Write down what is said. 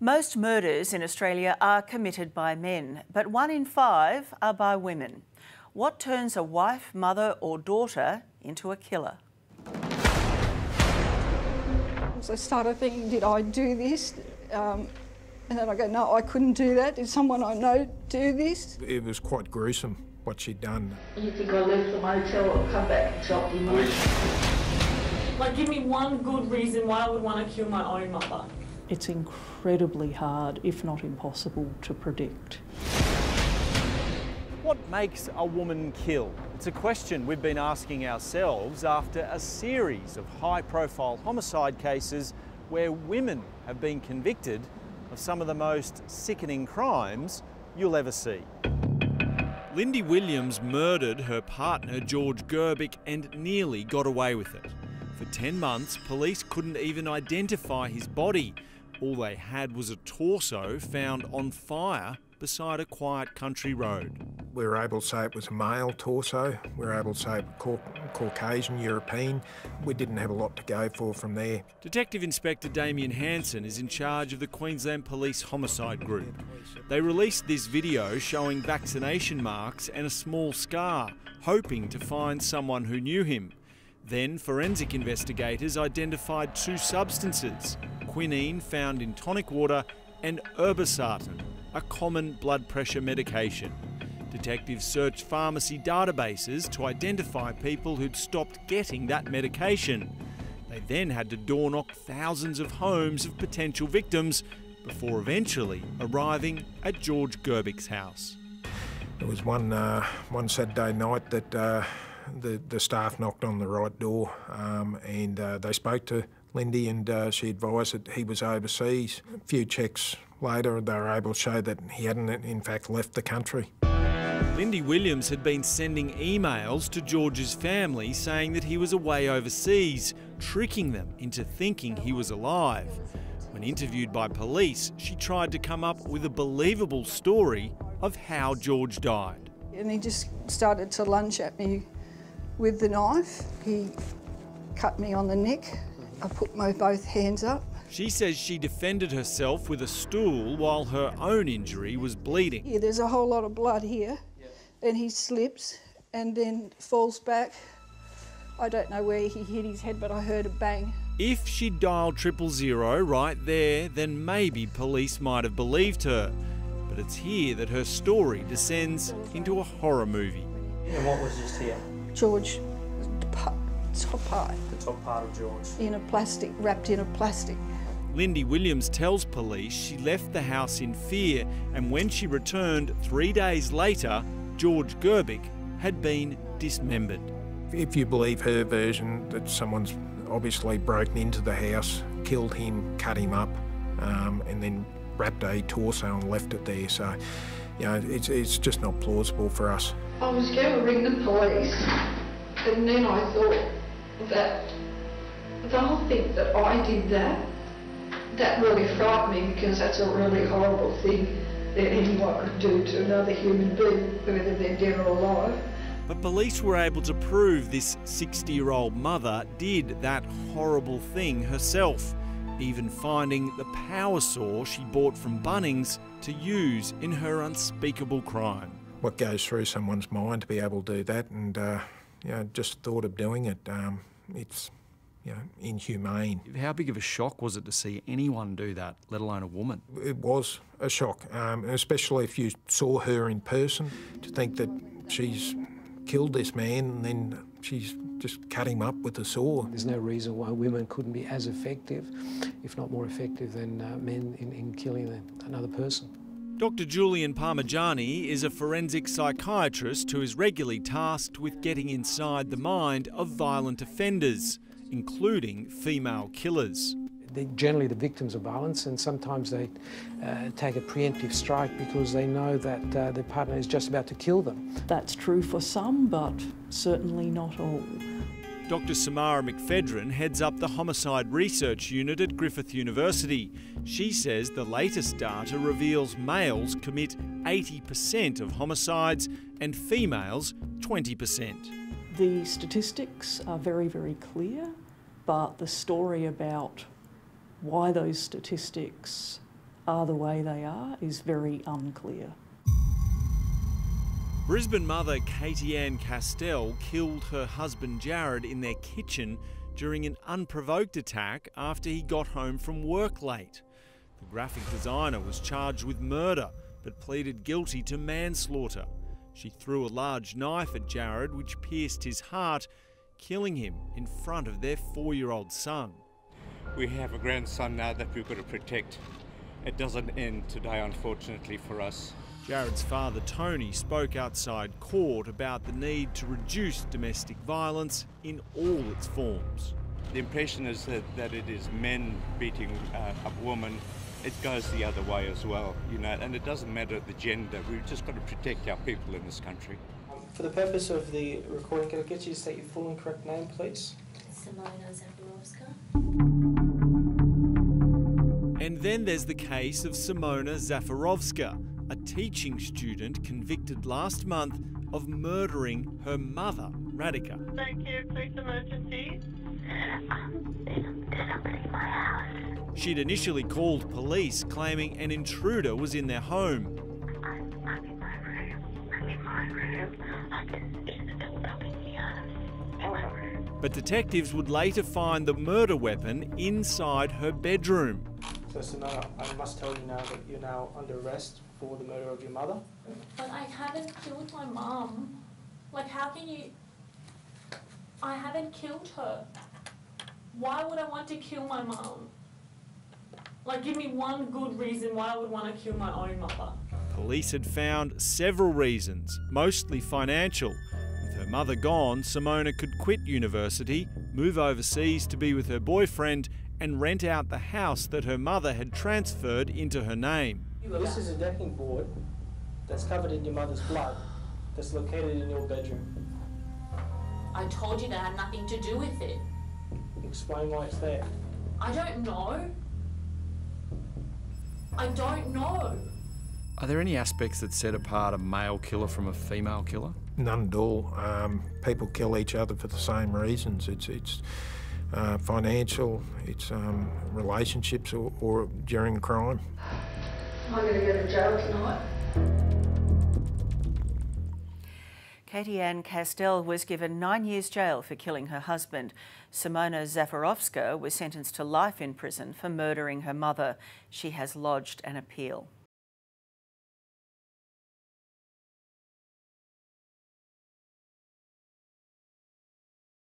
Most murders in Australia are committed by men, but 1 in 5 are by women. What turns a wife, mother or daughter into a killer? So I started thinking, did I do this? And then I go, no, I couldn't do that. Did someone I know do this? It was quite gruesome what she'd done. You think I left the motel or come back and chop you? Like, give me one good reason why I would want to kill my own mother. It's incredibly hard, if not impossible, to predict. What makes a woman kill? It's a question we've been asking ourselves after a series of high-profile homicide cases where women have been convicted of some of the most sickening crimes you'll ever see. Lindy Williams murdered her partner, George Gerbic, and nearly got away with it. For 10 months, police couldn't even identify his body. All they had was a torso found on fire beside a quiet country road. We were able to say it was a male torso. We were able to say Caucasian, European. We didn't have a lot to go for from there. Detective Inspector Damien Hanson is in charge of the Queensland Police Homicide Group. They released this video showing vaccination marks and a small scar, hoping to find someone who knew him. Then forensic investigators identified 2 substances, quinine found in tonic water and irbesartan, a common blood pressure medication. Detectives searched pharmacy databases to identify people who'd stopped getting that medication. They then had to door knock thousands of homes of potential victims before eventually arriving at George Gerbic's house. It was one Saturday night that the staff knocked on the right door and they spoke to Lindy, and she advised that he was overseas. A few checks later, they were able to show that he hadn't in fact left the country. Lindy Williams had been sending emails to George's family saying that he was away overseas, tricking them into thinking he was alive. When interviewed by police, she tried to come up with a believable story of how George died. And he just started to lunge at me with the knife. He cut me on the neck. I put my both hands up. She says she defended herself with a stool while her own injury was bleeding. Yeah, there's a whole lot of blood here. And he slips and then falls back. I don't know where he hit his head, but I heard a bang. If she dialed 000 right there, then maybe police might have believed her. But it's here that her story descends into a horror movie. And what was just here? George, the top part of George. In a plastic, wrapped in a plastic. Lindy Williams tells police she left the house in fear, and when she returned 3 days later, George Gerbic had been dismembered. If you believe her version, that someone's obviously broken into the house, killed him, cut him up, and then wrapped a torso and left it there. So, you know, it's just not plausible for us. I was going to ring the police, and then I thought that the whole thing that I did that really frightened me, because that's a really horrible thing that anyone could do to another human being, whether they're dead or alive. But police were able to prove this 60-year-old mother did that horrible thing herself, even finding the power saw she bought from Bunnings to use in her unspeakable crime. What goes through someone's mind to be able to do that, and you know, just thought of doing it, it's, you know, inhumane. How big of a shock was it to see anyone do that, let alone a woman? It was a shock, especially if you saw her in person, to think that she's killed this man and then she's just cut him up with a saw. There's no reason why women couldn't be as effective, if not more effective, than men in killing another person. Dr. Julian Parmigiani is a forensic psychiatrist who is regularly tasked with getting inside the mind of violent offenders, including female killers. They're generally the victims of violence, and sometimes they take a preemptive strike because they know that their partner is just about to kill them. That's true for some, but certainly not all. Dr. Samara McFedron heads up the Homicide Research Unit at Griffith University. She says the latest data reveals males commit 80% of homicides and females 20%. The statistics are very, very clear, but the story about why those statistics are the way they are is very unclear. Brisbane mother Katie-Ann Castell killed her husband Jared in their kitchen during an unprovoked attack after he got home from work late. The graphic designer was charged with murder but pleaded guilty to manslaughter. She threw a large knife at Jared which pierced his heart, killing him in front of their 4-year-old son. We have a grandson now that we've got to protect. It doesn't end today, unfortunately, for us. Jared's father, Tony, spoke outside court about the need to reduce domestic violence in all its forms. The impression is that it is men beating up women. It goes the other way as well, you know, and it doesn't matter the gender. We've just got to protect our people in this country. For the purpose of the recording, can I get you to state your full and correct name, please? Simona Zafarovska. And then there's the case of Simona Zafarovska, a teaching student convicted last month of murdering her mother, Radhika. Thank you, police emergency. There's somebody in my house. She'd initially called police, claiming an intruder was in their home. I'm in my room. I'm just up in here. Hello. But detectives would later find the murder weapon inside her bedroom. So, Simona, I must tell you now that you're now under arrest for the murder of your mother. But I haven't killed my mum. Like, how can you... I haven't killed her. Why would I want to kill my mum? Like, give me one good reason why I would want to kill my own mother. Police had found several reasons, mostly financial. With her mother gone, Simona could quit university, move overseas to be with her boyfriend, and rent out the house that her mother had transferred into her name. This is a decking board that's covered in your mother's blood that's located in your bedroom. I told you that had nothing to do with it. Explain why it's there. I don't know. I don't know. Are there any aspects that set apart a male killer from a female killer? None at all. People kill each other for the same reasons. It's financial, it's relationships or during crime. Am I going to go to jail tonight? Katie-Ann Castell was given 9 years jail for killing her husband. Simona Zafarovska was sentenced to life in prison for murdering her mother. She has lodged an appeal.